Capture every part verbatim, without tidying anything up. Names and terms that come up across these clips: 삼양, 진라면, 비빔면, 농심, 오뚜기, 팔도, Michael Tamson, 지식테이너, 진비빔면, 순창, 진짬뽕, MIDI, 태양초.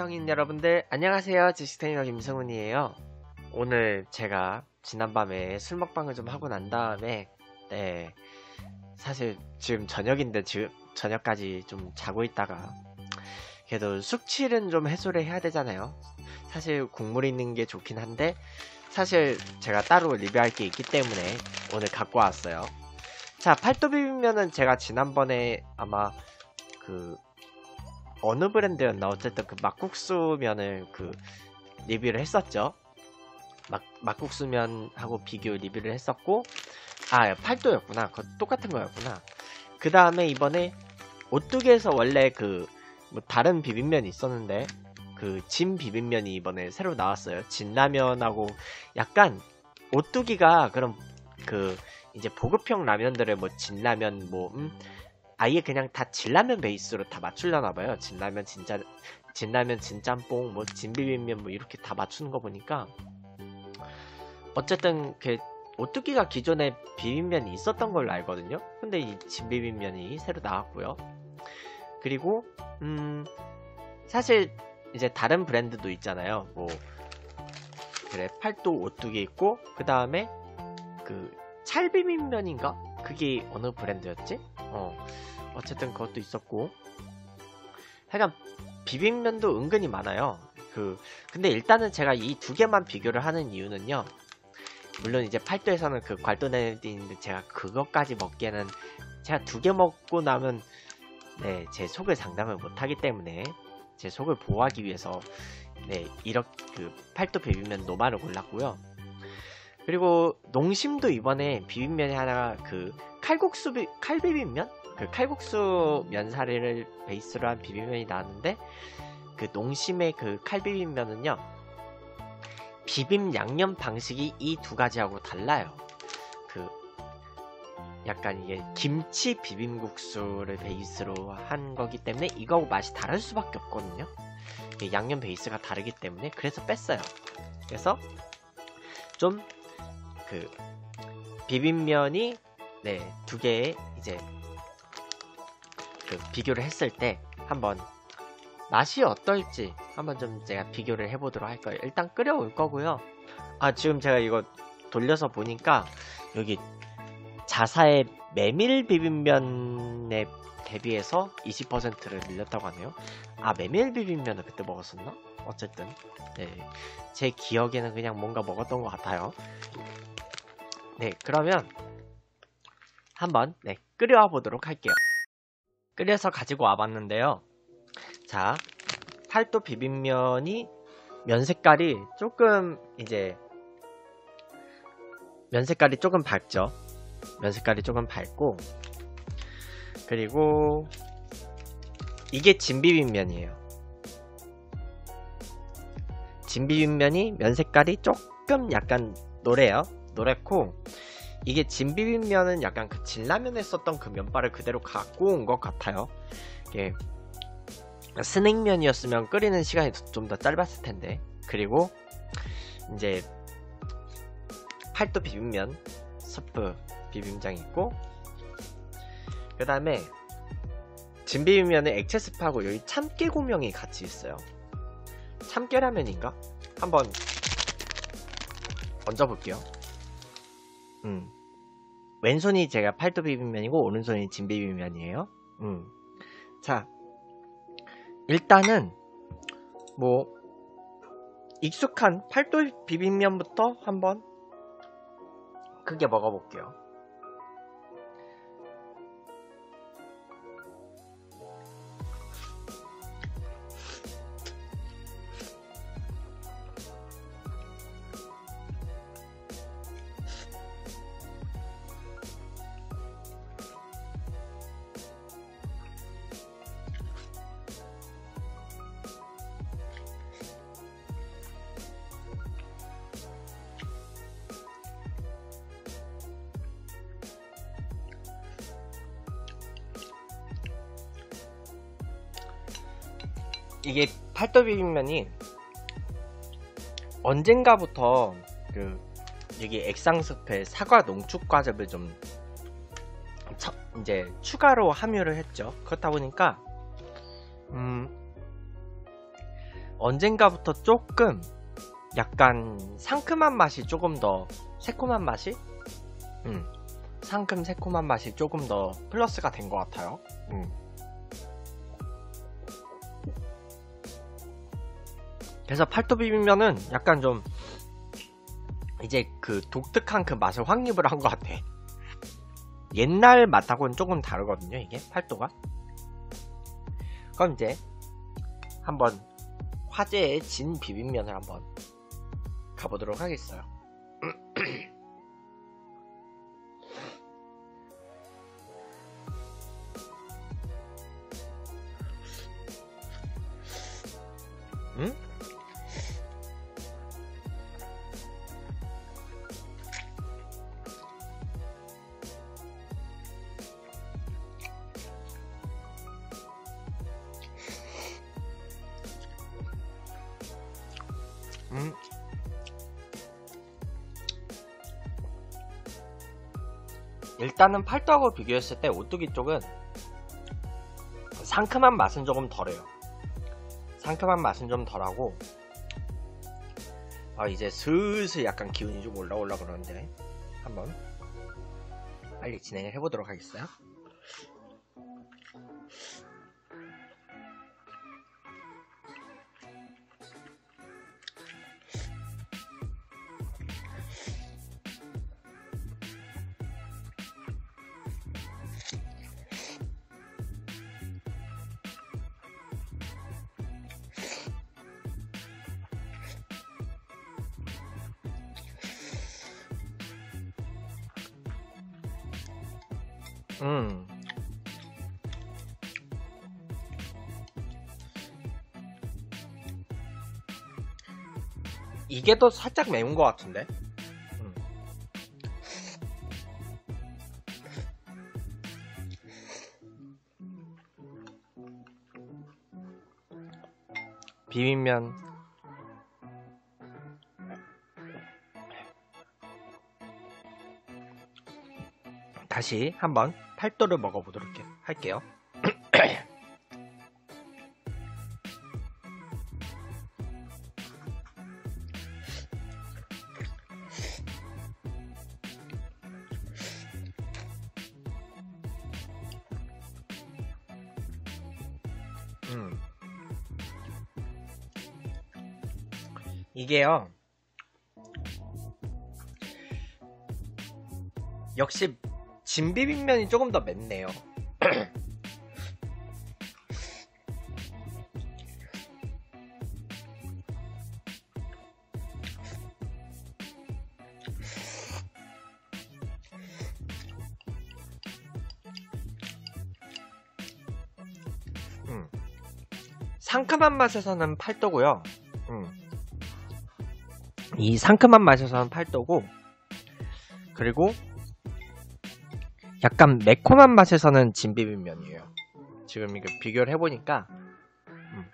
시청인 여러분들 안녕하세요. 지식테이너 김승훈이에요. 오늘 제가 지난밤에 술 먹방을 좀 하고 난 다음에 네, 사실 지금 저녁인데 지금 저녁까지 좀 자고 있다가 그래도 숙취는 좀 해소를 해야 되잖아요. 사실 국물 있는 게 좋긴 한데 사실 제가 따로 리뷰할 게 있기 때문에 오늘 갖고 왔어요. 자, 팔도 비빔면은 제가 지난번에 아마 그 어느 브랜드였나 어쨌든 그 막국수면을 그 리뷰를 했었죠. 막, 막국수면하고 비교 리뷰를 했었고 아 팔도였구나. 그거 똑같은 거였구나. 그 다음에 이번에 오뚜기에서 원래 그 뭐 다른 비빔면이 있었는데 그 진비빔면이 이번에 새로 나왔어요. 진라면하고 약간 오뚜기가 그런 그 이제 보급형 라면들을 뭐 진라면 뭐 음, 아예 그냥 다 진라면 베이스로 다 맞추려나봐요. 진라면 진짜 진라면 진짬뽕 뭐 진비빔면 뭐 이렇게 다 맞추는 거 보니까 어쨌든 그 오뚜기가 기존에 비빔면이 있었던 걸로 알거든요. 근데 이 진비빔면이 새로 나왔고요. 그리고 음 사실 이제 다른 브랜드도 있잖아요. 뭐 그래 팔도 오뚜기 있고 그 다음에 그 찰비빔면인가? 그게 어느 브랜드였지? 어 어쨌든 그것도 있었고 하여간 비빔면도 은근히 많아요. 그 근데 일단은 제가 이 두 개만 비교를 하는 이유는요, 물론 이제 팔도에서는 그 괄도내리인데 제가 그것까지 먹기에는 제가 두 개 먹고 나면 네, 제 속을 장담을 못하기 때문에 제 속을 보호하기 위해서 네 이렇게 그 팔도 비빔면 노마를 골랐고요. 그리고 농심도 이번에 비빔면이 하나 그 칼국수 비, 칼비빔면? 그 칼국수 면사리를 베이스로 한 비빔면이 나왔는데 그 농심의 그 칼비빔면은요 비빔 양념 방식이 이 두 가지하고 달라요. 그 약간 이게 김치 비빔국수를 베이스로 한 거기 때문에 이거하고 맛이 다를 수밖에 없거든요. 양념 베이스가 다르기 때문에 그래서 뺐어요. 그래서 좀 그 비빔면이 네, 두 개의 이제 그 비교를 했을 때 한번 맛이 어떨지 한번 좀 제가 비교를 해보도록 할 거예요. 일단 끓여올 거고요. 아 지금 제가 이거 돌려서 보니까 여기 자사의 메밀 비빔면에 대비해서 이십 퍼센트를 늘렸다고 하네요. 아 메밀 비빔면을 그때 먹었었나? 어쨌든 네, 제 기억에는 그냥 뭔가 먹었던 것 같아요. 네 그러면 한번 네, 끓여와 보도록 할게요. 끓여서 가지고 와봤는데요. 자, 팔도 비빔면이 면 색깔이 조금 이제 면 색깔이 조금 밝죠. 면 색깔이 조금 밝고 그리고 이게 진비빔면이에요. 진비빔면이 면 색깔이 조금 약간 노래요. 노랗고 이게 진비빔면은 약간 그 진라면에 썼던 그 면발을 그대로 갖고 온 것 같아요. 예. 스낵면이었으면 끓이는 시간이 좀 더 짧았을 텐데. 그리고 이제 팔도 비빔면 스프 비빔장 있고 그 다음에 진비빔면은 액체 스프하고 여기 참깨고명이 같이 있어요. 참깨라면인가? 한번 얹어볼게요. 음. 왼손이 제가 팔도 비빔면이고 오른손이 진비빔면이에요. 음. 자 일단은 뭐 익숙한 팔도 비빔면부터 한번 크게 먹어볼게요. 이게 팔도 비빔면이 언젠가부터 그 여기 액상스프에 사과 농축 과즙을 좀 처, 이제 추가로 함유를 했죠. 그렇다 보니까 음 언젠가부터 조금 약간 상큼한 맛이 조금 더 새콤한 맛이? 음, 상큼 새콤한 맛이 조금 더 플러스가 된 것 같아요. 음. 그래서 팔도 비빔면은 약간 좀 이제 그 독특한 그 맛을 확립을 한 것 같아. 옛날 맛하고는 조금 다르거든요, 이게 팔도가. 그럼 이제 한번 화제의 진 비빔면을 한번 가보도록 하겠어요. 응? 음. 일단은 팔도하고 비교했을 때 오뚜기 쪽은 상큼한 맛은 조금 덜해요. 상큼한 맛은 좀 덜하고, 아 이제 슬슬 약간 기운이 좀 올라올라 그러는데 한번 빨리 진행을 해보도록 하겠어요. 음. 이게 더 살짝 매운 것 같은데? 음. 비빔면 다시 한번 팔도를 먹어보도록 할게요. 음. 이게요. 역시 진비빔면이 조금 더 맵네요. 음. 상큼한 맛에서는 팔도고요. 음. 이 상큼한 맛에서는 팔도고, 그리고 약간 매콤한 맛에서는 진비빔면이에요. 지금 이거 비교를 해보니까 음.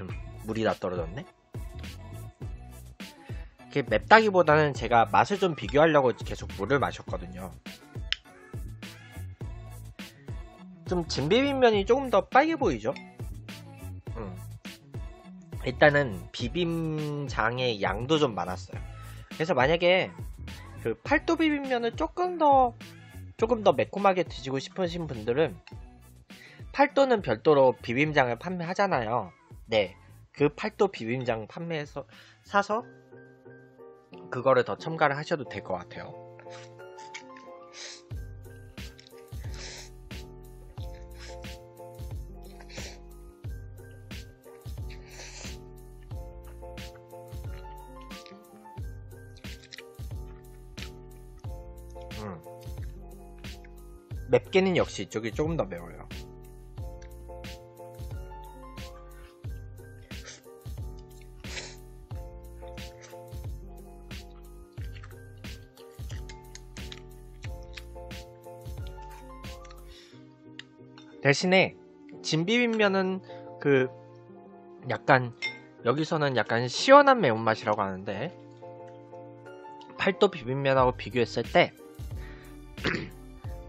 음, 물이 다 떨어졌네. 이게 맵다기보다는 제가 맛을 좀 비교하려고 계속 물을 마셨거든요. 좀 진비빔면이 조금 더 빨개 보이죠? 음. 일단은 비빔장의 양도 좀 많았어요. 그래서 만약에 그 팔도 비빔면을 조금 더 조금 더 매콤하게 드시고 싶으신 분들은 팔도는 별도로 비빔장을 판매하잖아요. 네, 그 팔도 비빔장 판매해서 사서 그거를 더 첨가를 하셔도 될 것 같아요. 음. 맵게는 역시 이쪽이 조금 더 매워요. 대신에 진비빔면은 그 약간 여기서는 약간 시원한 매운맛이라고 하는데 팔도 비빔면하고 비교했을 때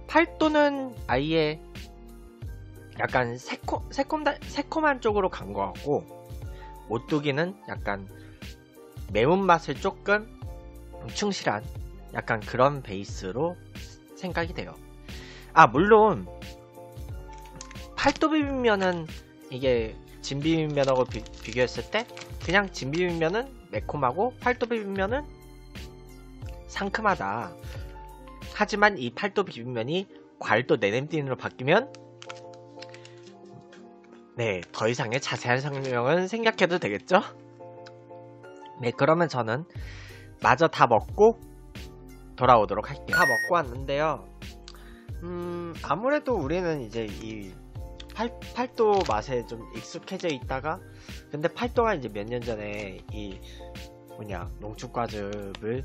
팔도는 아예 약간 새콤, 새콤, 새콤한 쪽으로 간 것 같고, 오뚜기는 약간 매운맛을 조금 충실한 약간 그런 베이스로 생각이 돼요. 아, 물론 팔도 비빔면은 이게 진비빔면하고 비, 비교했을 때 그냥 진비빔면은 매콤하고 팔도 비빔면은 상큼하다. 하지만 이 팔도 비빔면이 괄도 내냄비빔으로 바뀌면 네, 더 이상의 자세한 설명은 생략해도 되겠죠? 네, 그러면 저는 마저 다 먹고 돌아오도록 할게요. 다 먹고 왔는데요. 음, 아무래도 우리는 이제 이 팔, 팔도 맛에 좀 익숙해져 있다가, 근데 팔도가 이제 몇 년 전에 이 뭐냐 농축과즙을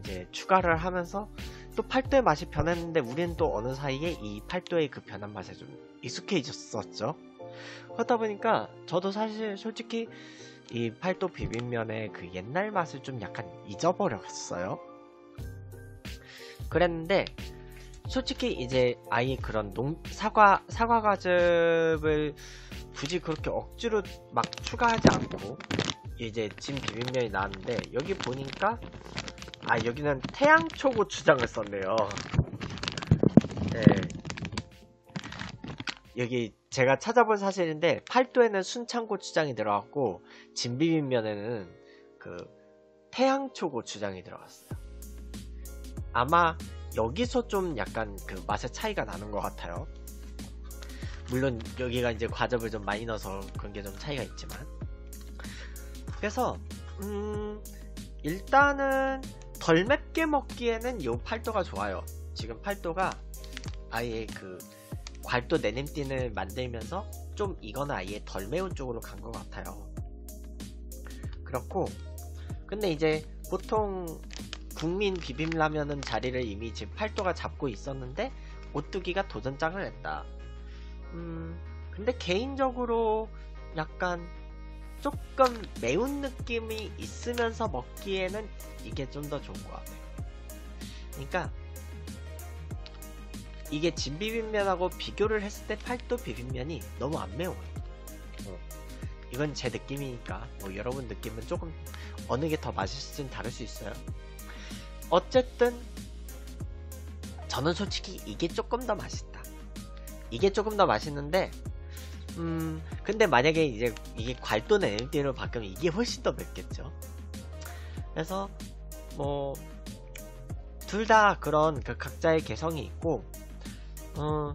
이제 추가를 하면서 또 팔도의 맛이 변했는데, 우리는 또 어느 사이에 이 팔도의 그 변한 맛에 좀 익숙해졌었죠. 그러다 보니까 저도 사실 솔직히 이 팔도 비빔면의 그 옛날 맛을 좀 약간 잊어버렸어요. 그랬는데 솔직히 이제 아예 그런 농, 사과, 사과과즙을 굳이 그렇게 억지로 막 추가하지 않고 이제 진 비빔면이 나왔는데, 여기 보니까 아, 여기는 태양초 고추장을 썼네요. 네. 여기 제가 찾아본 사실인데, 팔도에는 순창 고추장이 들어갔고 진비빔면에는 그 태양초 고추장이 들어갔어요. 아마 여기서 좀 약간 그 맛의 차이가 나는 것 같아요. 물론 여기가 이제 과즙을 좀 많이 넣어서 그런 게 좀 차이가 있지만, 그래서 음 일단은 덜 맵게 먹기에는 요 팔도가 좋아요. 지금 팔도가 아예 그 괄도 내냄띠를 만들면서 좀 이거는 아예 덜 매운 쪽으로 간 것 같아요. 그렇고, 근데 이제 보통 국민 비빔라면은 자리를 이미 지금 팔도가 잡고 있었는데 오뚜기가 도전장을 했다. 음, 근데 개인적으로 약간 조금 매운 느낌이 있으면서 먹기에는 이게 좀 더 좋은 것 같아요. 그러니까 이게 진비빔면하고 비교를 했을 때 팔도 비빔면이 너무 안 매워요. 어. 이건 제 느낌이니까 뭐 여러분 느낌은 조금 어느 게 더 맛있을지는 다를 수 있어요. 어쨌든 저는 솔직히 이게 조금 더 맛있다. 이게 조금 더 맛있는데, 음 근데 만약에 이제 이게 괄도 내냄비빔으로 바뀌면 이게 훨씬 더 맵겠죠. 그래서 뭐 둘 다 그런 그 각자의 개성이 있고, 어,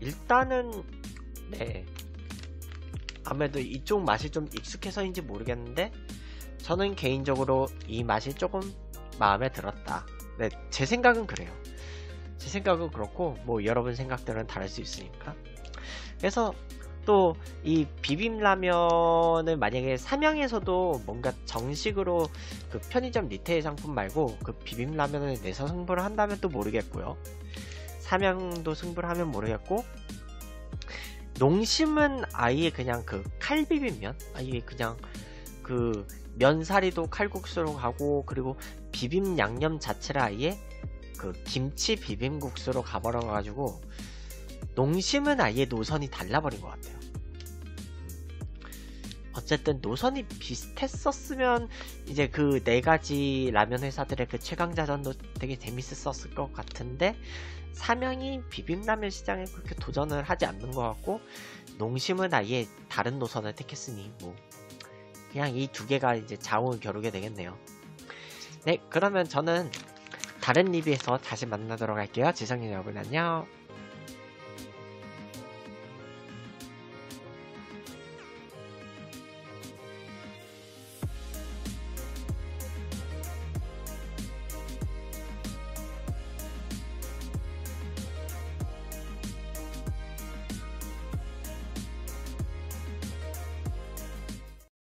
일단은 네, 아무래도 이쪽 맛이 좀 익숙해서인지 모르겠는데 저는 개인적으로 이 맛이 조금 마음에 들었다. 네, 제 생각은 그래요. 제 생각은 그렇고 뭐 여러분 생각들은 다를 수 있으니까. 그래서 또 이 비빔라면을 만약에 삼양에서도 뭔가 정식으로 그 편의점 리테일 상품 말고 그 비빔라면을 내서 승부를 한다면 또 모르겠고요. 삼양도 승부를 하면 모르겠고, 농심은 아예 그냥 그 칼비빔면, 아예 그냥 그 면사리도 칼국수로 가고, 그리고 비빔 양념 자체를 아예 그 김치 비빔국수로 가버려가지고 농심은 아예 노선이 달라버린 것 같아요. 어쨌든 노선이 비슷했었으면 이제 그 네 가지 라면 회사들의 그 최강자전도 되게 재밌었을 것 같은데, 삼양이 비빔라면 시장에 그렇게 도전을 하지 않는 것 같고, 농심은 아예 다른 노선을 택했으니 뭐 그냥 이 두 개가 이제 좌우를 겨루게 되겠네요. 네, 그러면 저는 다른 리뷰에서 다시 만나도록 할게요. 지성인 여러분 안녕.